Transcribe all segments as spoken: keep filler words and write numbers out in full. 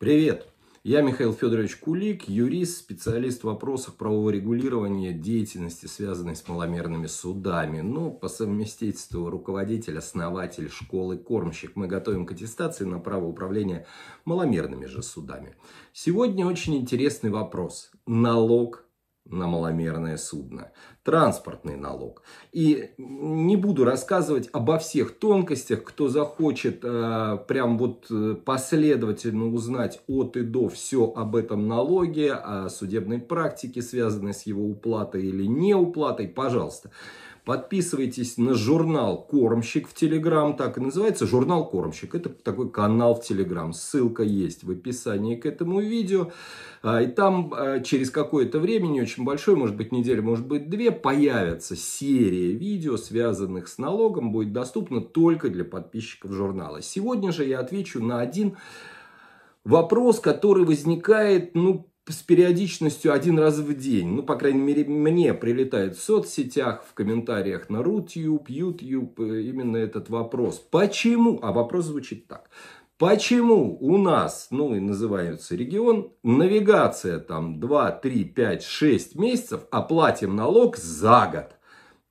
Привет! Я Михаил Федорович Кулик, юрист, специалист в вопросах правового регулирования деятельности, связанной с маломерными судами, но по совместительству руководитель, основатель школы «Кормщик». Мы готовим к аттестации на право управления маломерными же судами. Сегодня очень интересный вопрос. Налог на маломерное судно. Транспортный налог. И не буду рассказывать обо всех тонкостях. Кто захочет э, прям вот последовательно узнать от и до все об этом налоге, о судебной практике, связанной с его уплатой или неуплатой, пожалуйста, подписывайтесь на журнал «Кормщик» в Telegram. Так и называется, журнал «Кормщик». Это такой канал в Telegram. Ссылка есть в описании к этому видео. И там через какое-то время, не очень большое, может быть неделю, может быть две, появится серия видео, связанных с налогом. Будет доступно только для подписчиков журнала. Сегодня же я отвечу на один вопрос, который возникает, ну, с периодичностью один раз в день. Ну, по крайней мере, мне прилетает в соцсетях, в комментариях на RUTUBE, YouTube именно этот вопрос. Почему? А вопрос звучит так. Почему у нас, ну и называется регион, навигация там два, три, пять, шесть месяцев, а платим налог за год?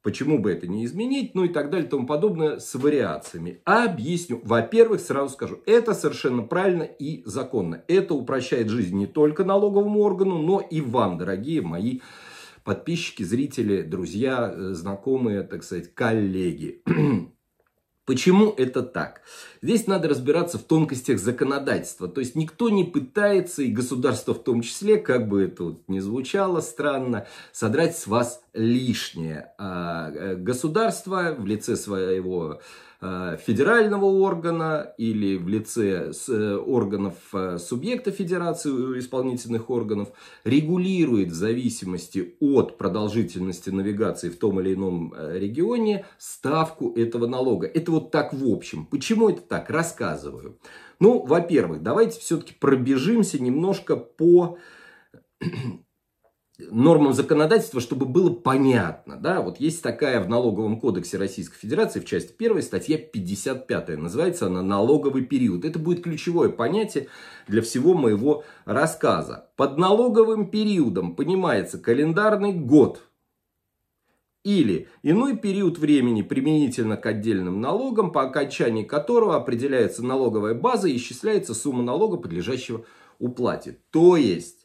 Почему бы это не изменить? Ну и так далее, и тому подобное, с вариациями. Объясню. Во-первых, сразу скажу, это совершенно правильно и законно. Это упрощает жизнь не только налоговому органу, но и вам, дорогие мои подписчики, зрители, друзья, знакомые, так сказать, коллеги. Почему это так? Здесь надо разбираться в тонкостях законодательства. То есть никто не пытается, и государство в том числе, как бы это вот ни звучало странно, содрать с вас лишнее. А государство в лице своего федерального органа или в лице органов субъекта федерации, исполнительных органов, регулирует в зависимости от продолжительности навигации в том или ином регионе ставку этого налога. Это вот так в общем. Почему это так? Рассказываю. Ну, во-первых, давайте все-таки пробежимся немножко по нормам законодательства, чтобы было понятно, да, вот есть такая в Налоговом кодексе Российской Федерации в части первой статья пятьдесят пять, называется она «Налоговый период». Это будет ключевое понятие для всего моего рассказа. Под налоговым периодом понимается календарный год или иной период времени применительно к отдельным налогам, по окончании которого определяется налоговая база и исчисляется сумма налога, подлежащего уплате. То есть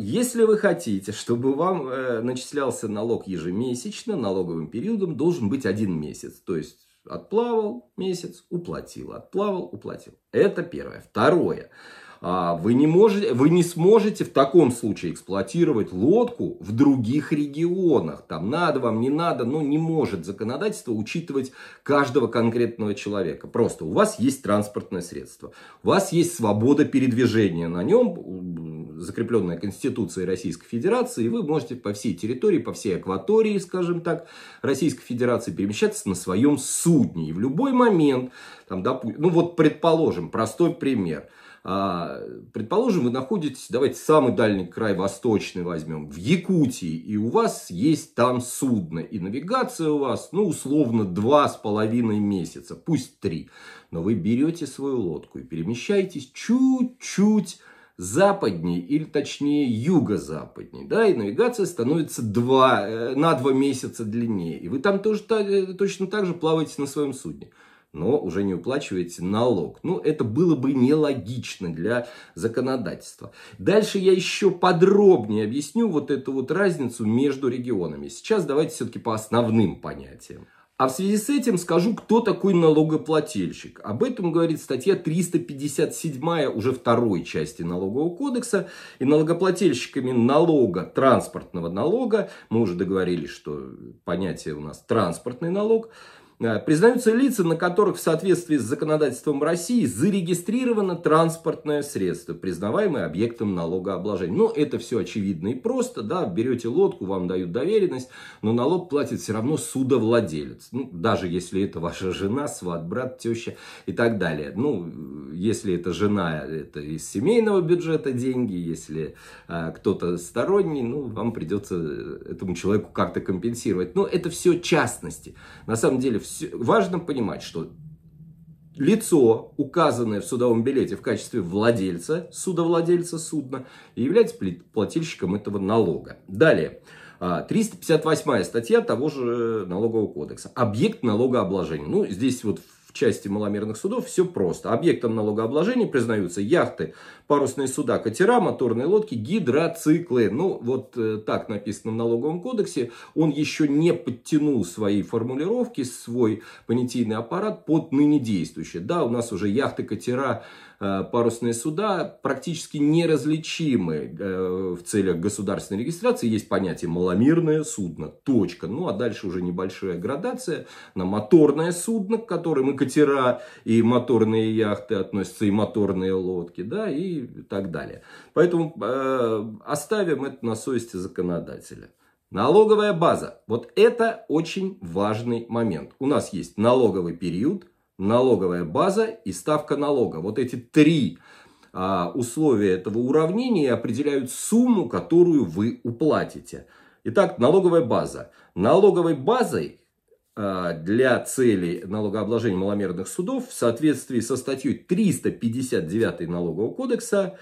если вы хотите, чтобы вам начислялся налог ежемесячно, налоговым периодом должен быть один месяц. То есть отплавал месяц, уплатил, отплавал, уплатил. Это первое. Второе. Вы не можете, вы не сможете в таком случае эксплуатировать лодку в других регионах. Там надо, вам не надо, но не может законодательство учитывать каждого конкретного человека. Просто у вас есть транспортное средство, у вас есть свобода передвижения на нем, закрепленная Конституцией Российской Федерации, и вы можете по всей территории, по всей акватории, скажем так, Российской Федерации перемещаться на своем судне. И в любой момент, там, допустим, ну вот предположим, простой пример. Предположим, вы находитесь, давайте самый дальний край восточный возьмем, в Якутии, и у вас есть там судно, и навигация у вас, ну, условно, два с половиной месяца, пусть три. Но вы берете свою лодку и перемещаетесь чуть-чуть западней, или точнее юго-западней, да, и навигация становится два, на два месяца длиннее. И вы там тоже так, точно так же плаваете на своем судне, но уже не уплачиваете налог. Ну, это было бы нелогично для законодательства. Дальше я еще подробнее объясню вот эту вот разницу между регионами. Сейчас давайте все-таки по основным понятиям. А в связи с этим скажу, кто такой налогоплательщик. Об этом говорит статья триста пятьдесят семь уже второй части Налогового кодекса. И налогоплательщиками налога, транспортного налога, мы уже договорились, что понятие у нас транспортный налог, признаются лица, на которых в соответствии с законодательством России зарегистрировано транспортное средство, признаваемое объектом налогообложения. Но это все очевидно и просто. Да? Берете лодку, вам дают доверенность, но налог платит все равно судовладелец. Ну, даже если это ваша жена, сват, брат, теща и так далее. Ну, если это жена, это из семейного бюджета деньги. Если а, кто-то сторонний, ну, вам придется этому человеку как-то компенсировать. Но это все частности. На самом деле, важно понимать, что лицо, указанное в судовом билете в качестве владельца, судовладельца судна, является плательщиком этого налога. Далее, триста пятьдесят восьмая статья того же Налогового кодекса. Объект налогообложения. Ну, здесь вот в части маломерных судов все просто. Объектом налогообложения признаются яхты, парусные суда, катера, моторные лодки, гидроциклы. Ну, вот так написано в Налоговом кодексе. Он еще не подтянул свои формулировки, свой понятийный аппарат под ныне действующие. Да, у нас уже яхты, катера, парусные суда практически неразличимы в целях государственной регистрации. Есть понятие маломерное судно, точка. Ну, а дальше уже небольшая градация на моторное судно, к которым и катера, и моторные яхты относятся, и моторные лодки, да, и так далее. Поэтому э, оставим это на совести законодателя. Налоговая база. Вот это очень важный момент. У нас есть налоговый период, налоговая база и ставка налога. Вот эти три а, условия этого уравнения определяют сумму, которую вы уплатите. Итак, налоговая база. Налоговой базой а, для целей налогообложения маломерных судов в соответствии со статьей триста пятьдесят девятой Налогового кодекса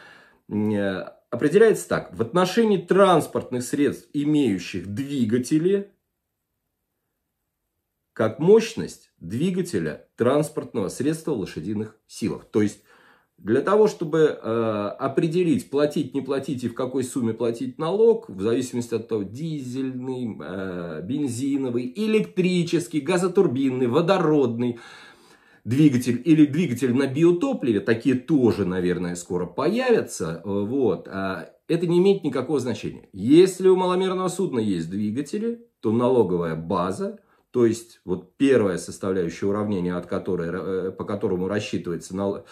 а, определяется так. В отношении транспортных средств, имеющих двигатели, как мощность двигателя транспортного средства в лошадиных силах. То есть, для того, чтобы э, определить, платить, не платить и в какой сумме платить налог, в зависимости от того, дизельный, э, бензиновый, электрический, газотурбинный, водородный двигатель или двигатель на биотопливе, такие тоже, наверное, скоро появятся, вот, э, это не имеет никакого значения. Если у маломерного судна есть двигатели, то налоговая база, то есть, вот первая составляющая уравнения, от которой, по которому рассчитывается нал...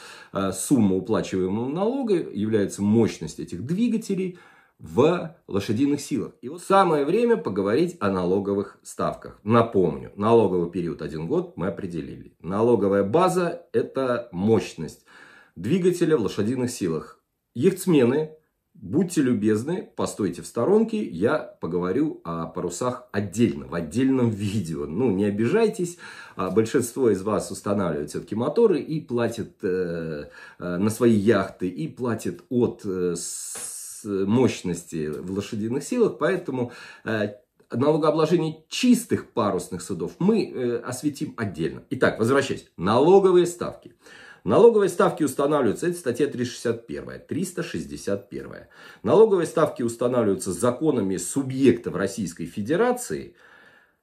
сумма уплачиваемого налога, является мощность этих двигателей в лошадиных силах. И вот самое время поговорить о налоговых ставках. Напомню, налоговый период один год мы определили. Налоговая база – это мощность двигателя в лошадиных силах. Яхтсмены, будьте любезны, постойте в сторонке, я поговорю о парусах отдельно, в отдельном видео. Ну, не обижайтесь, большинство из вас устанавливают все-таки моторы и платят э, на свои яхты, и платят от э, с, мощности в лошадиных силах, поэтому... Э, Налогообложение чистых парусных судов мы э, осветим отдельно. Итак, возвращаясь. Налоговые ставки. Налоговые ставки устанавливаются, это статья триста шестьдесят один. триста шестьдесят один. Налоговые ставки устанавливаются законами субъектов Российской Федерации,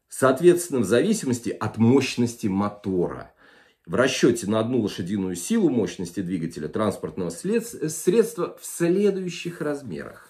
соответственно, в зависимости от мощности мотора. В расчете на одну лошадиную силу мощности двигателя транспортного средства в следующих размерах.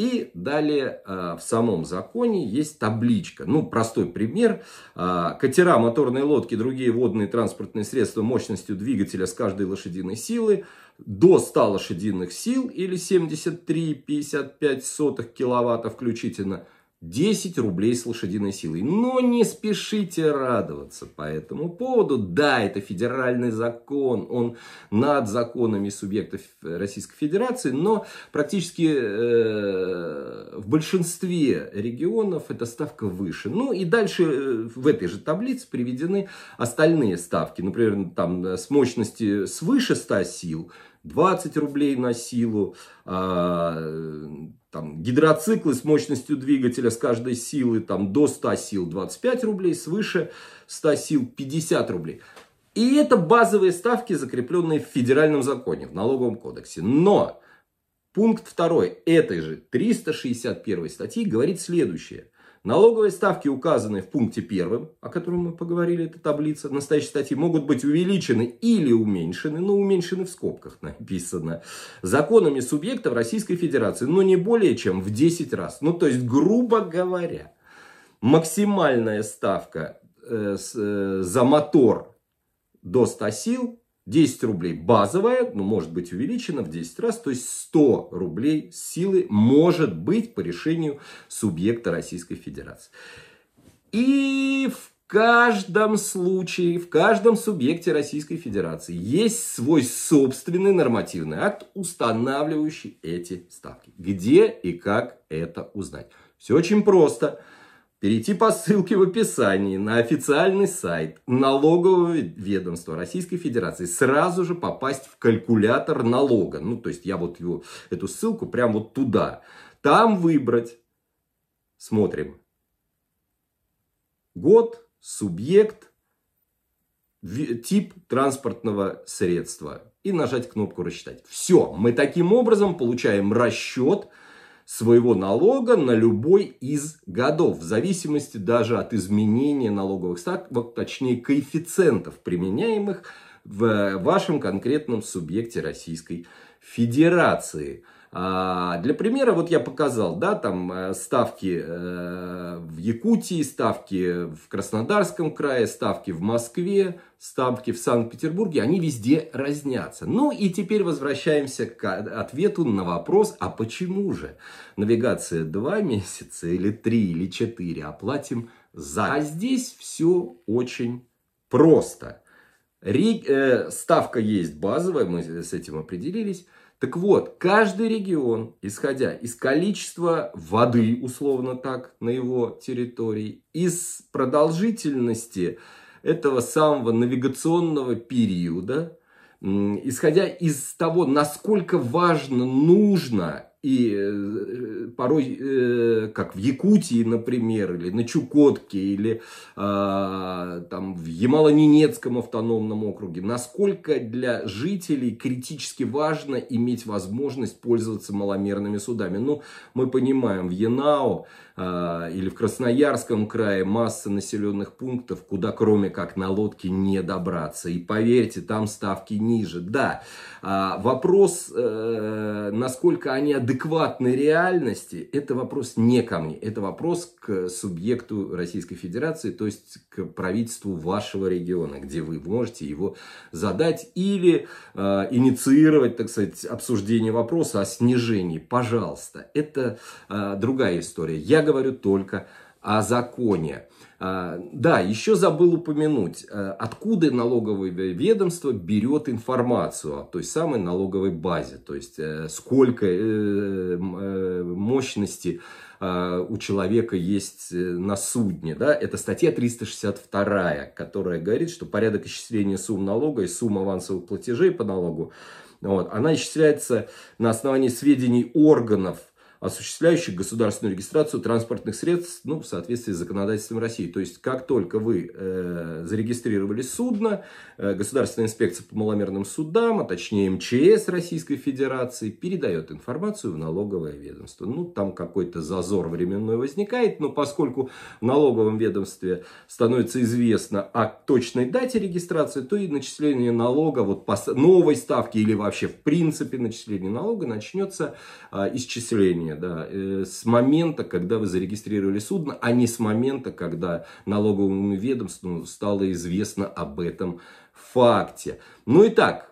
И далее в самом законе есть табличка. Ну, простой пример. Катера, моторные лодки, другие водные транспортные средства мощностью двигателя с каждой лошадиной силы до ста лошадиных сил или семьдесят три и пятьдесят пять сотых киловатта включительно, десять рублей с лошадиной силой. Но не спешите радоваться по этому поводу. Да, это федеральный закон, он над законами субъектов Российской Федерации, но практически э, в большинстве регионов эта ставка выше. Ну и дальше в этой же таблице приведены остальные ставки. Например, там с мощности свыше ста сил двадцать рублей на силу, э, там, гидроциклы с мощностью двигателя с каждой силы там, до ста сил двадцать пять рублей, свыше ста сил пятьдесят рублей. И это базовые ставки, закрепленные в федеральном законе, в Налоговом кодексе. Но пункт два этой же триста шестьдесят первой статьи говорит следующее. Налоговые ставки, указанные в пункте первом, о котором мы поговорили, это таблица настоящей статьи, могут быть увеличены или уменьшены, но уменьшены в скобках написано, законами субъектов Российской Федерации, но не более чем в десять раз. Ну, то есть, грубо говоря, максимальная ставка э, с, э, за мотор до ста сил, десять рублей базовая, но может быть увеличена в десять раз, то есть сто рублей силы может быть по решению субъекта Российской Федерации. И в каждом случае, в каждом субъекте Российской Федерации есть свой собственный нормативный акт, устанавливающий эти ставки. Где и как это узнать? Все очень просто. перейти по ссылке в описании на официальный сайт налогового ведомства Российской Федерации, сразу же попасть в калькулятор налога. Ну, то есть я вот его, эту ссылку прям вот туда. Там выбрать. Смотрим. Год, субъект, тип транспортного средства. И нажать кнопку «Рассчитать». Все. Мы таким образом получаем расчет своего налога на любой из годов. В зависимости даже от изменения налоговых ставок, точнее коэффициентов, применяемых в вашем конкретном субъекте Российской Федерации. Для примера, вот я показал, да, там ставки в Якутии, ставки в Краснодарском крае, ставки в Москве, ставки в Санкт-Петербурге, они везде разнятся. Ну и теперь возвращаемся к ответу на вопрос, а почему же навигация два месяца или три или четыре, оплатим за. А здесь все очень просто. Ставка есть базовая, мы с этим определились. Так вот, каждый регион, исходя из количества воды, условно так, на его территории, из продолжительности этого самого навигационного периода, исходя из того, насколько важно, нужно, и порой, как в Якутии, например, или на Чукотке, или там, в Ямало-Ненецком автономном округе, насколько для жителей критически важно иметь возможность пользоваться маломерными судами. Ну, мы понимаем, в Янао или в Красноярском крае масса населенных пунктов, куда кроме как на лодке не добраться. И поверьте, там ставки ниже. Да, вопрос, насколько они адекватны реальности, это вопрос не ко мне. Это вопрос к субъекту Российской Федерации, то есть к правительству вашего региона, где вы можете его задать или инициировать, так сказать, обсуждение вопроса о снижении. Пожалуйста, это другая история. Я говорю только о законе. Да, еще забыл упомянуть, откуда налоговое ведомство берет информацию о той самой налоговой базе, то есть сколько мощности у человека есть на судне. Да? Это статья триста шестьдесят два, которая говорит, что порядок исчисления сумм налога и сумм авансовых платежей по налогу, вот, она исчисляется на основании сведений органов, осуществляющих государственную регистрацию транспортных средств, ну, в соответствии с законодательством России. То есть, как только вы э, зарегистрировали судно, э, Государственная инспекция по маломерным судам, а точнее МЧС Российской Федерации, передает информацию в налоговое ведомство. Ну, там какой-то зазор временной возникает, но поскольку в налоговом ведомстве становится известно о точной дате регистрации, то и начисление налога вот по новой ставке или вообще в принципе начисление налога начнется э, исчисление. Да, с момента, когда вы зарегистрировали судно, а не с момента, когда налоговому ведомству стало известно об этом факте. Ну и так,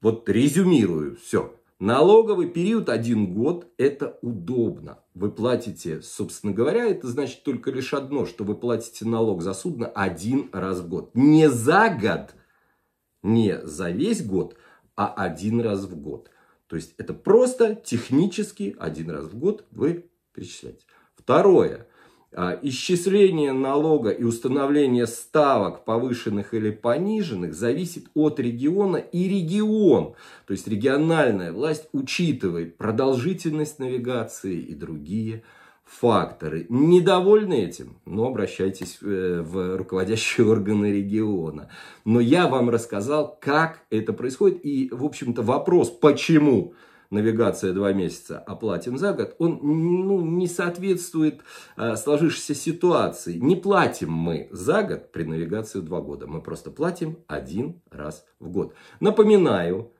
вот резюмирую все. Налоговый период один год, это удобно. Вы платите, собственно говоря, это значит только лишь одно, что вы платите налог за судно один раз в год. Не за год, не за весь год, а один раз в год. То есть, это просто технически один раз в год вы перечисляете. Второе. Исчисление налога и установление ставок повышенных или пониженных зависит от региона и регион. То есть, региональная власть учитывает продолжительность навигации и другие факторы. Недовольны этим? Но обращайтесь в руководящие органы региона. Но я вам рассказал, как это происходит. И, в общем-то, вопрос, почему навигация два месяца, оплатим за год, он, ну, не соответствует э, сложившейся ситуации. Не платим мы за год при навигации два года. Мы просто платим один раз в год. Напоминаю,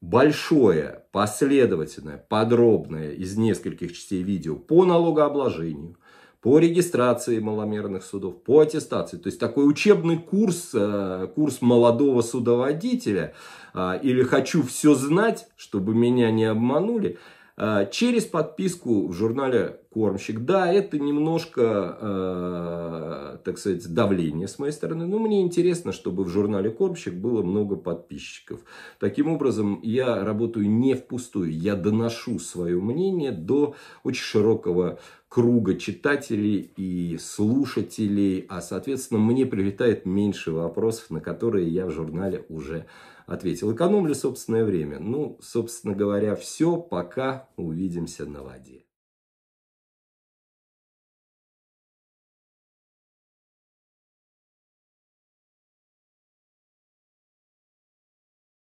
большое, последовательное, подробное из нескольких частей видео по налогообложению, по регистрации маломерных судов, по аттестации. То есть, такой учебный курс, курс молодого судоводителя, или «Хочу все знать, чтобы меня не обманули», через подписку в журнале Кормщик. Да, это немножко, э, так сказать, давление с моей стороны. Но мне интересно, чтобы в журнале «Кормщик» было много подписчиков. Таким образом, я работаю не впустую. Я доношу свое мнение до очень широкого круга читателей и слушателей. А, соответственно, мне прилетает меньше вопросов, на которые я в журнале уже ответил. Экономлю собственное время. Ну, собственно говоря, все. Пока. Увидимся на воде.